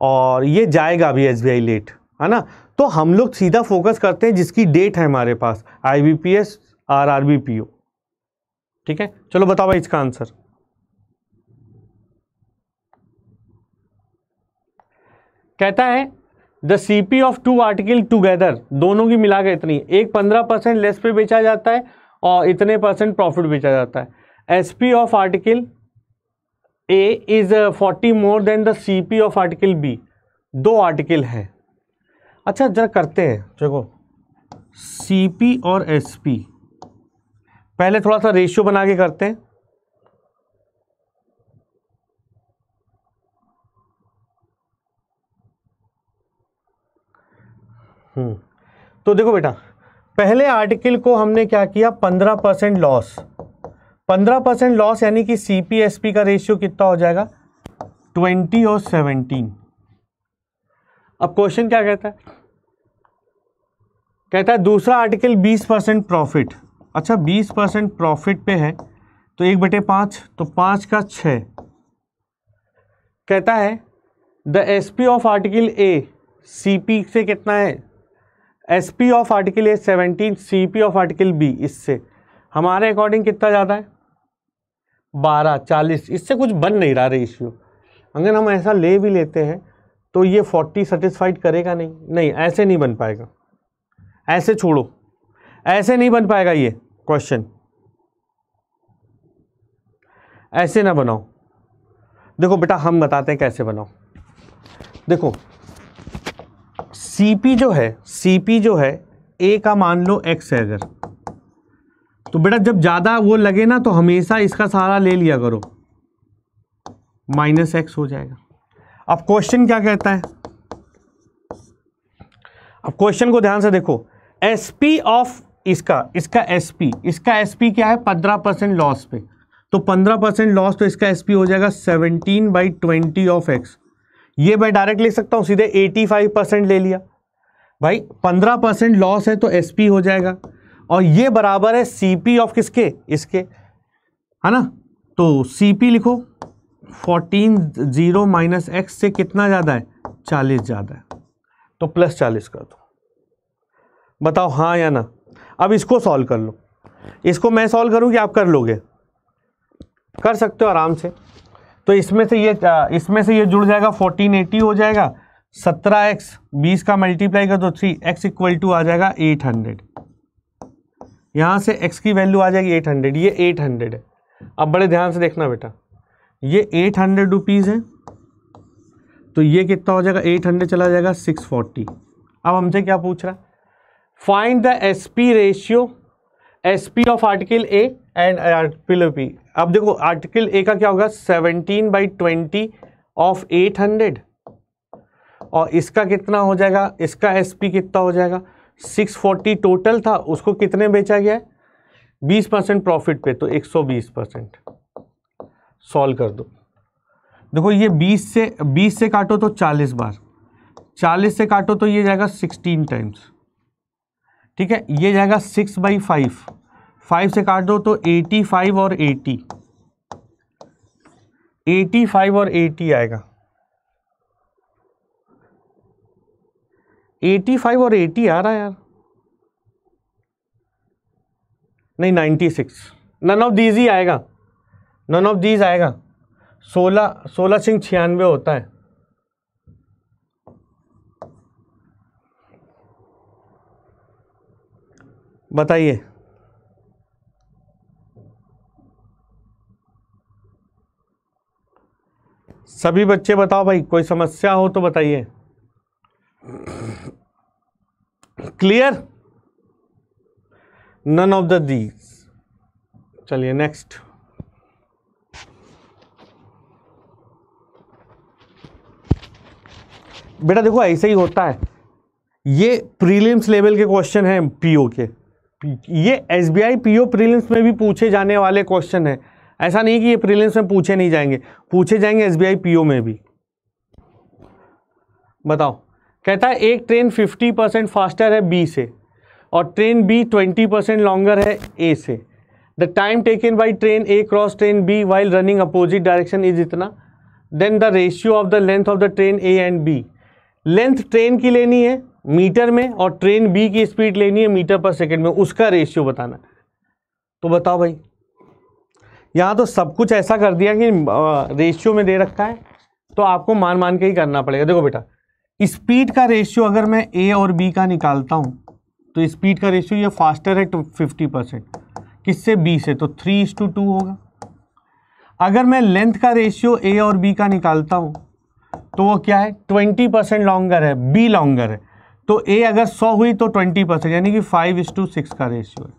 और ये जाएगा अभी एसबीआई लेट, है ना। तो हम लोग सीधा फोकस करते हैं जिसकी डेट है हमारे पास, आईबीपीएस आरआरबी पीओ। ठीक है, चलो बताओ भाई इसका आंसर। कहता है the CP of two article together, दोनों की मिला के इतनी, एक 15% लेस पे बेचा जाता है और इतने परसेंट प्रॉफिट बेचा जाता है। SP of article A is 40 more than the CP of article B. दो आर्टिकल हैं, अच्छा जरा करते हैं, देखो सीपी और एसपी पहले थोड़ा सा रेशियो बना के करते हैं। तो देखो बेटा पहले आर्टिकल को हमने क्या किया, 15% लॉस, 15% लॉस यानी कि सीपीएसपी का रेशियो कितना हो जाएगा 20 और 17। अब क्वेश्चन क्या कहता है, कहता है दूसरा आर्टिकल 20% प्रॉफिट। अच्छा 20% प्रॉफिट पे है तो 1/5, तो 5 का 6। कहता है the SP of article A CP से कितना है, SP of article A 17, CP of article B इससे हमारे अकॉर्डिंग कितना ज़्यादा है 12, 40। इससे कुछ बन नहीं रहा रेशियो, अगर हम ऐसा ले भी लेते हैं तो ये 40 सेटिस्फाइड करेगा नहीं, ऐसे नहीं बन पाएगा, ऐसे छोड़ो, ऐसे नहीं बन पाएगा ये क्वेश्चन, ऐसे ना बनाओ। देखो बेटा हम बताते हैं कैसे बनाओ। देखो सीपी जो है ए का मान लो एक्स है अगर, तो बेटा जब ज़्यादा वो लगे ना तो हमेशा इसका सहारा ले लिया करो, -x हो जाएगा। अब क्वेश्चन क्या कहता है, अब क्वेश्चन को ध्यान से देखो, एसपी ऑफ इसका एसपी क्या है 15% लॉस पे, तो 15% लॉस तो इसका एसपी हो जाएगा 17/20 ऑफ एक्स। ये मैं डायरेक्ट ले सकता हूँ, सीधे 85% ले लिया भाई, 15% लॉस है तो एसपी हो जाएगा और ये बराबर है सीपी ऑफ किसके, इसके, है ना। तो सीपी लिखो 14 0 -x से कितना ज़्यादा है 40 ज़्यादा है, तो +40 कर दो। बताओ हाँ या ना। अब इसको सॉल्व कर लो, इसको मैं सॉल्व करूँ कि आप कर लोगे, कर सकते हो आराम से। तो इसमें से ये जुड़ जाएगा 1480 हो जाएगा, 17x 20 का मल्टीप्लाई कर दो 3x इक्वल टू आ जाएगा 800। यहाँ से x की वैल्यू आ जाएगी 800, ये 800 है। अब बड़े ध्यान से देखना बेटा, ये 800 रुपीज़ है तो ये कितना हो जाएगा 800 चला जाएगा 640। अब हमसे क्या पूछ रहा है, find the SP ratio SP of article A and article B. अब देखो आर्टिकल ए का क्या होगा 17/20 ऑफ 800 और इसका कितना हो जाएगा, इसका एसपी कितना हो जाएगा 640 टोटल था, उसको कितने बेचा गया है 20% प्रॉफिट पे, तो 120%। सॉल्व कर दो, देखो ये 20 से काटो तो 40 बार, 40 से काटो तो ये जाएगा 16 टाइम्स, ठीक है, ये जाएगा 6/5, 5 से काट दो तो 85 और 80, 85 और 80 आएगा, 85 और 80 आ रहा है यार, नहीं 96, नन ऑफ दीज ही आएगा, नन ऑफ दीज आएगा, 16 × 96 होता है। बताइए सभी बच्चे, बताओ भाई कोई समस्या हो तो बताइए। Clear, none of the these. चलिए नेक्स्ट, बेटा देखो ऐसे ही होता है, ये प्रीलिम्स लेवल के क्वेश्चन हैं पीओ के, ये एसबीआई पीओ प्रीलिम्स में भी पूछे जाने वाले क्वेश्चन हैं, ऐसा नहीं कि ये प्रीलिम्स में पूछे नहीं जाएंगे, पूछे जाएंगे एसबीआई पीओ में भी। बताओ, कहता है एक ट्रेन 50% फास्टर है बी से और ट्रेन बी 20% लॉन्गर है ए से, The time taken by train A cross train B while running opposite direction is इतना. Then the ratio of the length of the train A and B. Length train की लेनी है metre में और train B की speed लेनी है metre पर सेकेंड में, उसका रेशियो बताना. तो बताओ भाई, यहाँ तो सब कुछ ऐसा कर दिया कि रेशियो में दे रखा है, तो आपको मान मान के ही करना पड़ेगा. देखो बेटा, स्पीड का रेशियो अगर मैं A और B का निकालता हूँ तो स्पीड का रेशियो ये फास्टर है 50%, किससे? B से, तो 3:2 होगा. अगर मैं लेंथ का रेशियो A और B का निकालता हूँ तो वो क्या है? 20% लॉन्गर है, B लॉन्गर है, तो A अगर 100 हुई तो 20%, यानी कि 5:6 का रेशियो है.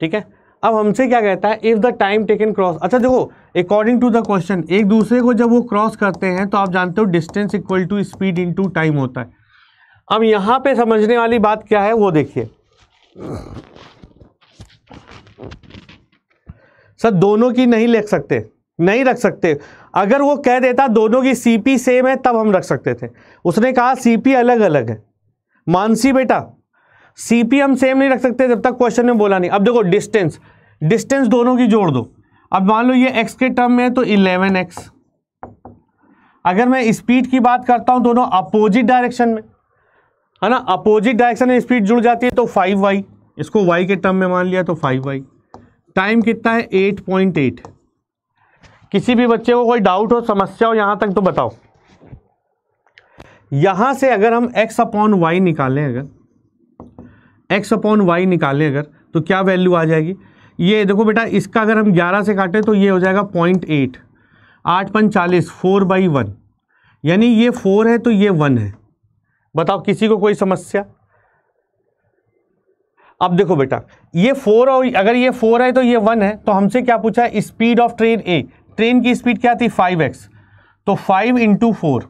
ठीक है, अब हमसे क्या कहता है? If the time taken cross. अच्छा देखो, अकॉर्डिंग टू द क्वेश्चन, एक दूसरे को जब वो क्रॉस करते हैं तो आप जानते हो distance equal to speed into time होता है. अब यहाँ पे समझने वाली बात क्या है वो देखिए. सर दोनों की नहीं लिख सकते, नहीं रख सकते. अगर वो कह देता दोनों की सीपी सेम है तब हम रख सकते थे. उसने कहा सीपी अलग अलग है. मानसी बेटा, सीपी हम सेम नहीं रख सकते जब तक क्वेश्चन में बोला नहीं. अब देखो डिस्टेंस, डिस्टेंस दोनों की जोड़ दो. अब मान लो ये x के टर्म में है तो 11x. अगर मैं स्पीड की बात करता हूँ, दोनों अपोजिट डायरेक्शन में है ना, अपोजिट डायरेक्शन में स्पीड जुड़ जाती है तो 5y. इसको y के टर्म में मान लिया तो 5y. टाइम कितना है? 8.8. किसी भी बच्चे को कोई डाउट हो, समस्या हो यहाँ तक तो बताओ. यहाँ से अगर हम x/y निकालें, अगर तो क्या वैल्यू आ जाएगी? ये देखो बेटा, इसका अगर हम 11 से काटें तो ये हो जाएगा 0.8. 8×5=40, 4/1, यानी ये 4 है तो ये 1 है. बताओ किसी को कोई समस्या? अब देखो बेटा, ये 4 और अगर ये 4 है तो ये 1 है, तो हमसे क्या पूछा है? Speed of train A. Train की स्पीड क्या थी? 5x, तो 5×4.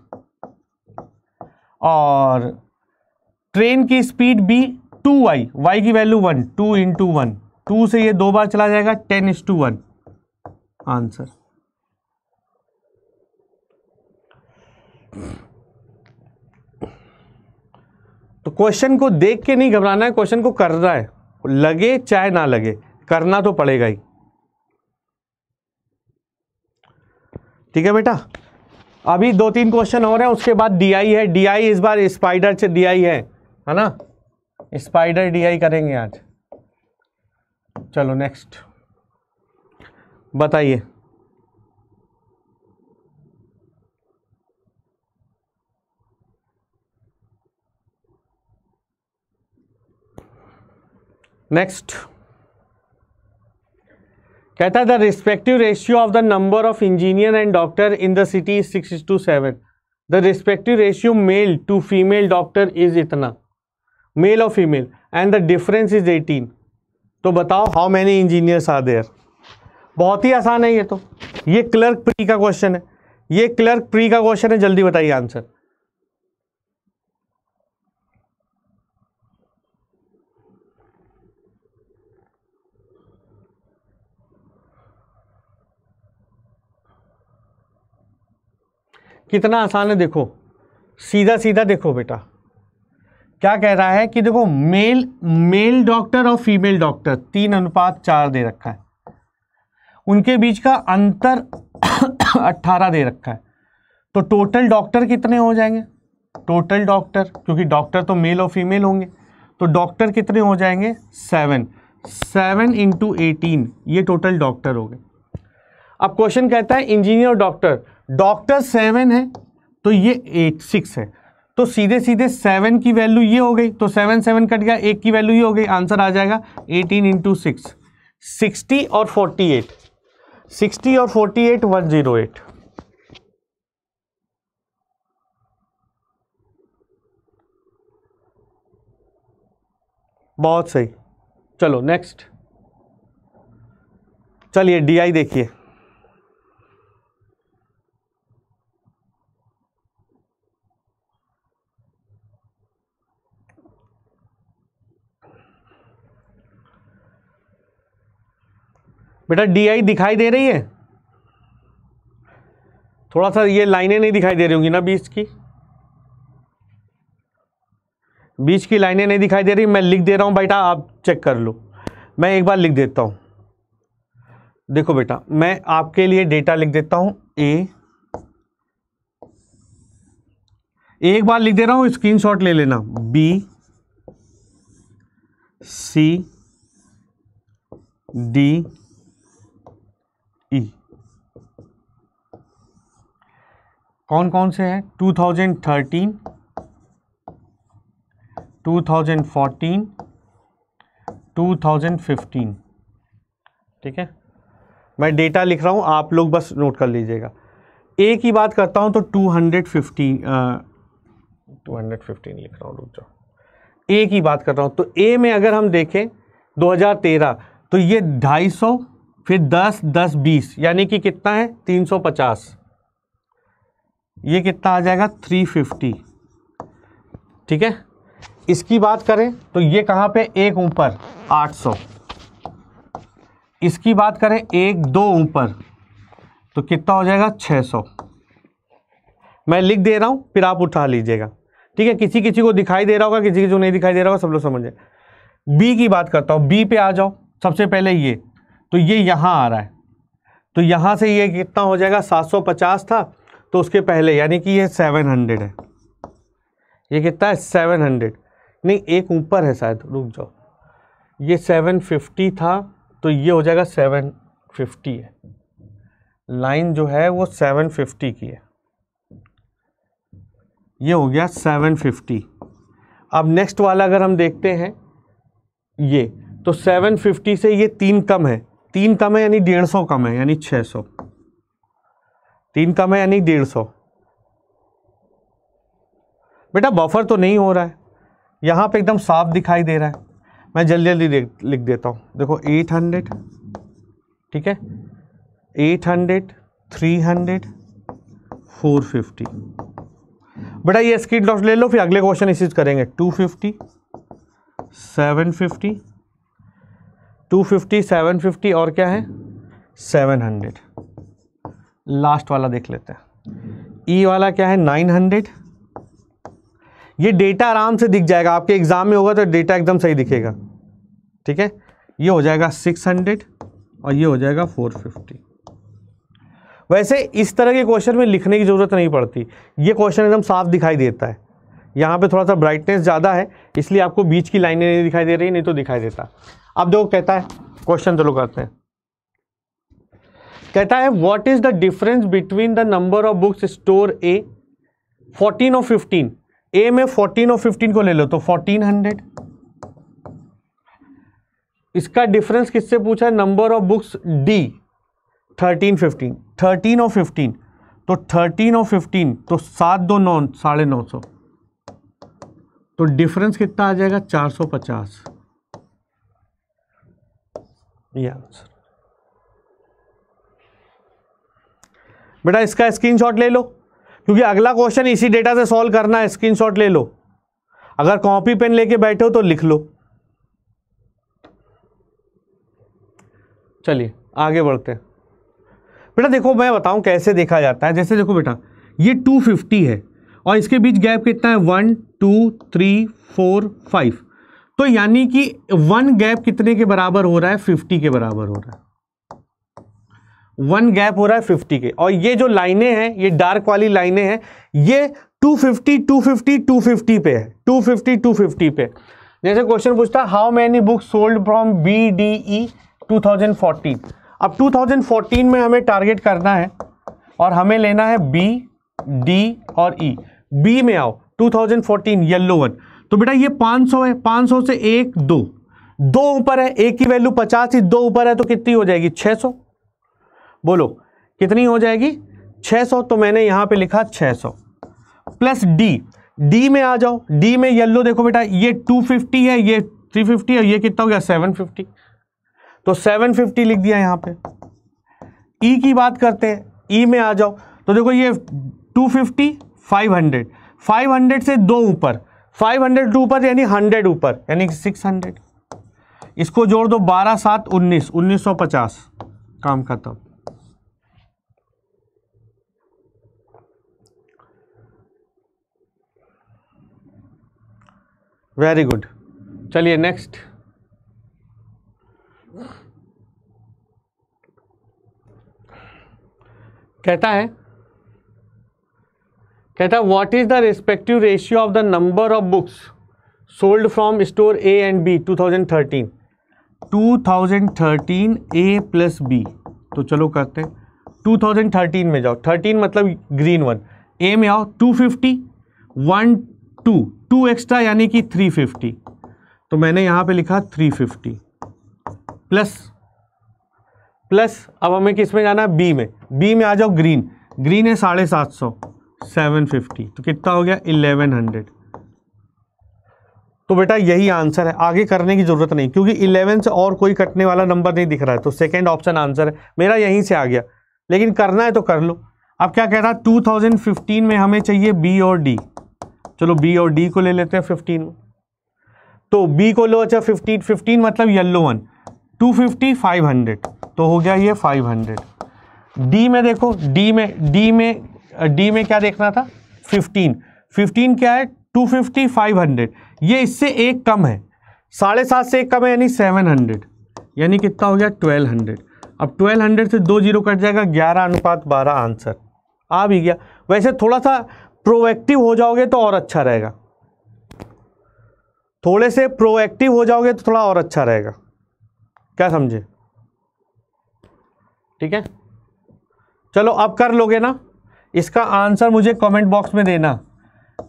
और ट्रेन की स्पीड बी 2y, y की वैल्यू 1, 2×1. 2 से ये 2 बार चला जाएगा, 10:1 आंसर. तो क्वेश्चन को देख के नहीं घबराना है, क्वेश्चन को करना है, लगे चाहे ना लगे करना तो पड़ेगा ही. ठीक है बेटा, अभी 2-3 क्वेश्चन हो रहे हैं, उसके बाद DI है. DI इस बार स्पाइडर से DI है ना, स्पाइडर DI करेंगे आज. चलो नेक्स्ट बताइए. नेक्स्ट कहता है the respective ratio of the number of engineer and doctor in the city 6:7. The respective ratio male to female doctor is इतना, मेल और female, and the difference is 18. तो बताओ how many engineers are there. बहुत ही आसान है ये तो. ये क्लर्क प्री का क्वेश्चन है, ये क्लर्क प्री का क्वेश्चन है. जल्दी बताइए आंसर. कितना आसान है देखो, सीधा सीधा देखो बेटा. क्या कह रहा है कि देखो, मेल डॉक्टर और फीमेल डॉक्टर 3:4 दे रखा है, उनके बीच का अंतर 18 दे रखा है. तो टोटल डॉक्टर कितने हो जाएंगे? टोटल डॉक्टर, क्योंकि डॉक्टर तो मेल और फीमेल होंगे, तो डॉक्टर कितने हो जाएंगे? 7 × 18, ये टोटल डॉक्टर हो गए. अब क्वेश्चन कहता है इंजीनियर और डॉक्टर, डॉक्टर 7 है तो ये 8 6 है, तो सीधे सीधे 7 की वैल्यू ये हो गई, तो 7 7 कट गया, 1 की वैल्यू ये हो गई. आंसर आ जाएगा 18×6, 60 और 48. 60 और 48, 108. बहुत सही. चलो नेक्स्ट, चलिए DI देखिए. बेटा DI दिखाई दे रही है? थोड़ा सा ये लाइनें नहीं दिखाई दे रही होंगी ना, बीच की लाइनें नहीं दिखाई दे रही. मैं लिख दे रहा हूँ बेटा, आप चेक कर लो. मैं एक बार लिख देता हूँ, देखो बेटा मैं आपके लिए डेटा लिख देता हूँ ए, एक बार लिख दे रहा हूँ, स्क्रीनशॉट ले लेना, बी सी डी ई, कौन कौन से हैं, 2013, 2014, 2015, ठीक है। मैं डेटा लिख रहा हूँ, आप लोग बस नोट कर लीजिएगा। ए की बात करता हूँ तो 215 लिख रहा हूँ, रुक जाओ। ए की बात कर रहा हूँ तो ए में अगर हम देखें 2013 तो ये 250, फिर 10, 10, 20, यानी कि कितना है 350, ये कितना आ जाएगा 350, ठीक है। इसकी बात करें तो ये कहाँ पे, एक ऊपर 800, इसकी बात करें एक दो ऊपर तो कितना हो जाएगा 600। मैं लिख दे रहा हूँ, फिर आप उठा लीजिएगा, ठीक है। किसी किसी को दिखाई दे रहा होगा, किसी किसी को नहीं दिखाई दे रहा होगा, सब लोग समझें। बी की बात करता हूँ, बी पे आ जाओ। सबसे पहले ये, तो ये यहाँ आ रहा है, तो यहाँ से ये कितना हो जाएगा, 750 था तो उसके पहले, यानी कि ये 700 है, ये कितना है 700, नहीं एक ऊपर है शायद, रुक जाओ, ये 750 था तो ये हो जाएगा 750 है, लाइन जो है वो 750 की है, ये हो गया 750। अब नेक्स्ट वाला अगर हम देखते हैं ये, तो 750 से ये तीन कम है यानी 150 कम है, यानी 600, तीन कम है यानी 150। बेटा बफर तो नहीं हो रहा है, यहाँ पे एकदम साफ दिखाई दे रहा है। मैं जल्दी जल्दी लिख देता हूँ, देखो 800, ठीक है, 800, 300, 450। बेटा ये स्क्रीनशॉट ले लो, फिर अगले क्वेश्चन इसी करेंगे। 250, 750, 250, 750 और क्या है 700। लास्ट वाला देख लेते हैं, ई वाला क्या है 900। ये डेटा आराम से दिख जाएगा, आपके एग्जाम में होगा तो डेटा एकदम सही दिखेगा, ठीक है। ये हो जाएगा 600 और ये हो जाएगा 450। वैसे इस तरह के क्वेश्चन में लिखने की ज़रूरत नहीं पड़ती, ये क्वेश्चन एकदम साफ दिखाई देता है। यहाँ पे थोड़ा सा ब्राइटनेस ज़्यादा है इसलिए आपको बीच की लाइनें नहीं दिखाई दे रही, नहीं तो दिखाई देता। अब देखो कहता है क्वेश्चन, चलो करते हैं। कहता है what is the difference between the number of books store A 14 और 15। ए में 14 और 15 को ले लो तो 1400। इसका डिफरेंस किससे पूछा है, नंबर ऑफ बुक्स डी 13 और 15 तो 13 और 15 तो 7 दो 9 साढ़े 900, तो डिफरेंस कितना आ जाएगा 450, ये आंसर। बेटा इसका स्क्रीनशॉट ले लो, क्योंकि अगला क्वेश्चन इसी डेटा से सॉल्व करना है। स्क्रीनशॉट ले लो, अगर कॉपी पेन लेके बैठे हो तो लिख लो। चलिए आगे बढ़ते हैं। बेटा देखो मैं बताऊं कैसे देखा जाता है। जैसे देखो बेटा ये 250 है और इसके बीच गैप कितना है 1 2 3 4 5, तो यानी कि 1 गैप कितने के बराबर हो रहा है 50 के बराबर हो रहा है। 1 गैप हो रहा है 50 के, और ये जो लाइनें हैं ये डार्क वाली लाइनें हैं, ये 250 250 250 पे है, 250 250 पे। जैसे क्वेश्चन पूछता है how many books sold from B D E 2014। अब 2014 में हमें टारगेट करना है और हमें लेना है बी डी और ई। बी में आओ 2014 येलो वन, तो बेटा ये 500 है, 500 से एक दो ऊपर है, एक की वैल्यू 50 थी, दो ऊपर है तो कितनी हो जाएगी 600। बोलो कितनी हो जाएगी 600, तो मैंने यहाँ पे लिखा 600 प्लस डी। डी में आ जाओ, डी में येलो देखो बेटा ये 250 है, ये 350 और ये कितना हो गया 750, तो 750 लिख दिया यहाँ पे। ई की बात करते हैं, ई में आ जाओ तो देखो ये 250 500, 500 से दो ऊपर, 500 टू ऊपर यानी 100 ऊपर यानी 600, इसको जोड़ दो 12 7 19, 1950, काम खत्म। Very good. चलिए नेक्स्ट कहता है what is the respective ratio of the number of books sold from store A and B 2013 A plus B. तो चलो करते हैं 2013 में जाओ, 13 मतलब ग्रीन वन, ए में आओ 250, 1 2 एक्स्ट्रा यानी कि 350। तो मैंने यहाँ पे लिखा 350 प्लस अब हमें किस में जाना है, बी में। बी में आ जाओ ग्रीन, ग्रीन है 750, 750 तो कितना हो गया 1100। तो बेटा यही आंसर है, आगे करने की ज़रूरत नहीं क्योंकि 11 से और कोई कटने वाला नंबर नहीं दिख रहा है, तो सेकंड ऑप्शन आंसर है मेरा, यहीं से आ गया। लेकिन करना है तो कर लो। अब क्या कह रहा है 2015 में हमें चाहिए बी और डी, चलो बी और डी को ले लेते हैं 15 में। तो बी को लो, अच्छा 15 मतलब येल्लो वन, 250 500 तो हो गया ये 500। डी में देखो, डी में क्या देखना था 15 क्या है 250 500, ये इससे एक कम है, 7.5 से एक कम है यानी 700 यानी कितना हो गया 1200। अब 1200 से 2 0 कट जाएगा, 11:12 आंसर आ भी गया। वैसे थोड़ा सा प्रोएक्टिव हो जाओगे तो और अच्छा रहेगा, थोड़े से प्रोएक्टिव हो जाओगे तो थोड़ा और अच्छा रहेगा, क्या समझे? ठीक है चलो, अब कर लोगे ना, इसका आंसर मुझे कमेंट बॉक्स में देना।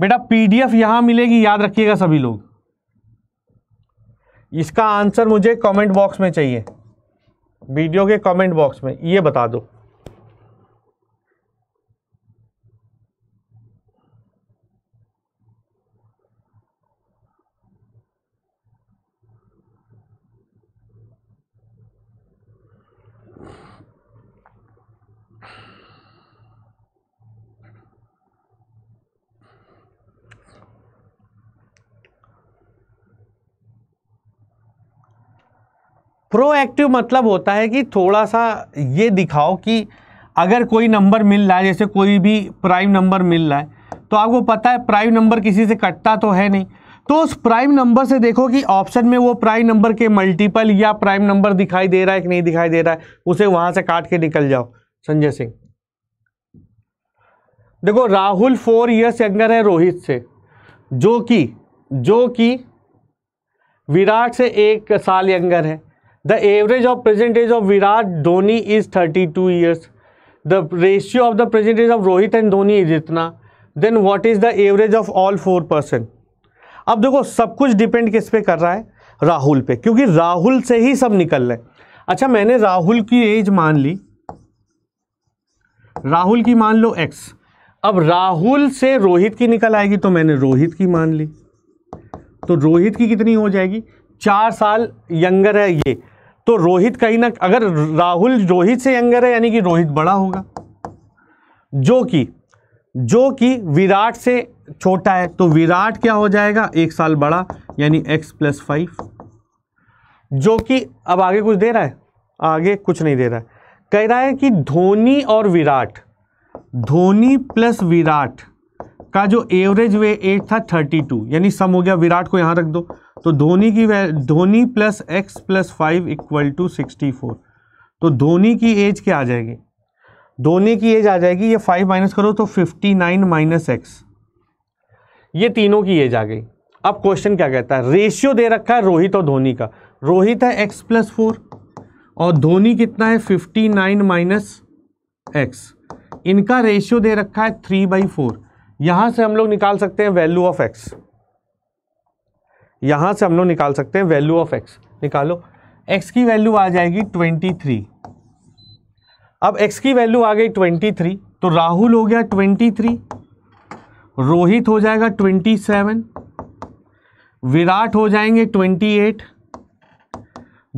बेटा पीडीएफ यहां मिलेगी, याद रखिएगा सभी लोग, इसका आंसर मुझे कमेंट बॉक्स में चाहिए, वीडियो के कमेंट बॉक्स में ये बता दो। प्रोएक्टिव मतलब होता है कि थोड़ा सा ये दिखाओ कि अगर कोई नंबर मिल रहा है, जैसे कोई भी प्राइम नंबर मिल रहा है तो आपको पता है प्राइम नंबर किसी से कटता तो है नहीं, तो उस प्राइम नंबर से देखो कि ऑप्शन में वो प्राइम नंबर के मल्टीपल या प्राइम नंबर दिखाई दे रहा है कि नहीं दिखाई दे रहा है, उसे वहाँ से काट के निकल जाओ। संजय सिंह देखो, राहुल 4 ईयर्स यंगर है रोहित से, जो कि विराट से 1 साल यंगर है। The average of present age of Virat Dhoni is 32 years. The ratio of the present age of Rohit and Dhoni is इतना. Then what is the average of all 4 person? अब देखो सब कुछ डिपेंड किस पे कर रहा है, राहुल पे, क्योंकि राहुल से ही सब निकल रहे हैं। अच्छा मैंने राहुल की एज मान ली, राहुल की मान लो x, अब राहुल से रोहित की निकल आएगी तो मैंने रोहित की मान ली, तो रोहित की कितनी हो जाएगी, 4 साल यंगर है ये, तो रोहित कहीं ना, अगर राहुल रोहित से यंगर है यानी कि रोहित बड़ा होगा, जो कि विराट से छोटा है तो विराट क्या हो जाएगा 1 साल बड़ा यानी x+5, जो कि अब आगे कुछ दे रहा है, आगे कुछ नहीं दे रहा है। कह रहा है कि धोनी और विराट, धोनी प्लस विराट का जो एवरेज एज था 32 यानी सम हो गया, विराट को यहाँ रख दो, तो धोनी की धोनी प्लस x+5 = 64, तो धोनी की एज क्या आ जाएगी, धोनी की एज आ जाएगी, ये 5 माइनस करो तो 59 - x, ये तीनों की एज आ गई। अब क्वेश्चन क्या कहता है, रेशियो दे रखा है रोहित और धोनी का, रोहित है x+4 और धोनी कितना है 59 - x, इनका रेशियो दे रखा है 3/4। यहाँ से हम लोग निकाल सकते हैं वैल्यू ऑफ x, यहाँ से हम लोग निकाल सकते हैं वैल्यू ऑफ x, निकालो x की वैल्यू आ जाएगी 23। अब x की वैल्यू आ गई 23 तो राहुल हो गया 23, रोहित हो जाएगा 27, विराट हो जाएंगे 28,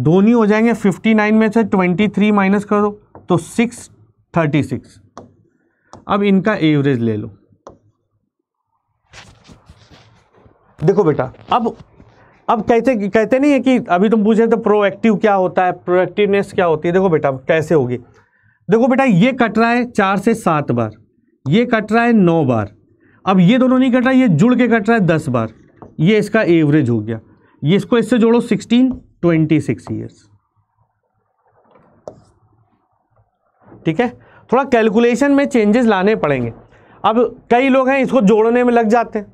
धोनी हो जाएंगे 59 में से 23 माइनस करो तो 636। अब इनका एवरेज ले लो। देखो बेटा अब कहते नहीं है कि अभी तुम पूछे तो प्रोएक्टिव क्या होता है, प्रोएक्टिवनेस क्या होती है, देखो बेटा कैसे होगी। देखो बेटा ये कट रहा है 4 से 7 बार, ये कट रहा है 9 बार, अब ये दोनों नहीं कट रहा है, ये जुड़ के कट रहा है 10 बार, ये इसका एवरेज हो गया, ये इसको इससे जोड़ो 16, 26 ईयर्स। ठीक है थोड़ा कैलकुलेशन में चेंजेस लाने पड़ेंगे। अब कई लोग हैं इसको जोड़ने में लग जाते हैं,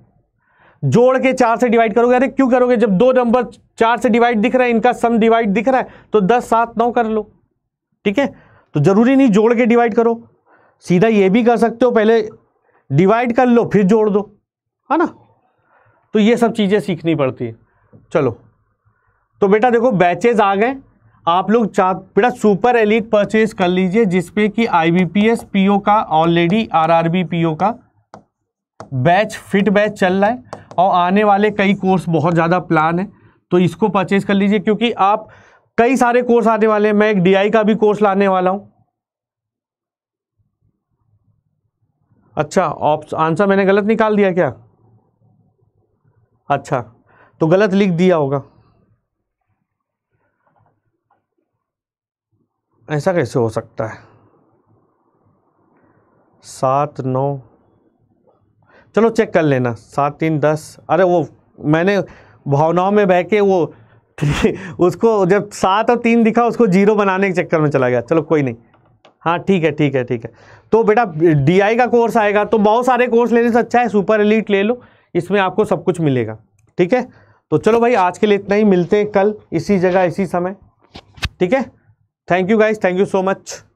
जोड़ के 4 से डिवाइड करोगे। अरे क्यों करोगे, जब दो नंबर 4 से डिवाइड दिख रहा है, इनका सम डिवाइड दिख रहा है, तो 10 7 9 कर लो। ठीक है, तो जरूरी नहीं जोड़ के डिवाइड करो, सीधा ये भी कर सकते हो, पहले डिवाइड कर लो फिर जोड़ दो, है ना। तो ये सब चीज़ें सीखनी पड़ती है। चलो तो बेटा देखो बैचेज आ गए, आप लोग बेटा सुपर एलिट परचेज कर लीजिए, जिसपे कि IBPS PO का ऑलरेडी RRB PO का बैच फिट बैच चल रहा है, और आने वाले कई कोर्स बहुत ज़्यादा प्लान है, तो इसको परचेज कर लीजिए, क्योंकि आप कई सारे कोर्स आने वाले हैं। मैं एक DI का भी कोर्स लाने वाला हूँ। अच्छा ऑप्शन आंसर मैंने गलत निकाल दिया क्या? अच्छा तो गलत लिख दिया होगा, ऐसा कैसे हो सकता है? 7 9 चलो चेक कर लेना, 7 3 10। अरे वो मैंने भावनाओं में बह के वो उसको जब 7 और 3 दिखा उसको 0 बनाने के चक्कर में चला गया। चलो कोई नहीं, हाँ ठीक है ठीक है ठीक है। तो बेटा DI का कोर्स आएगा, तो बहुत सारे कोर्स लेने से अच्छा है सुपर एलीट ले लो, इसमें आपको सब कुछ मिलेगा। ठीक है, तो चलो भाई आज के लिए इतना ही, मिलते हैं कल इसी जगह इसी समय। ठीक है, thank you guys, thank you so much.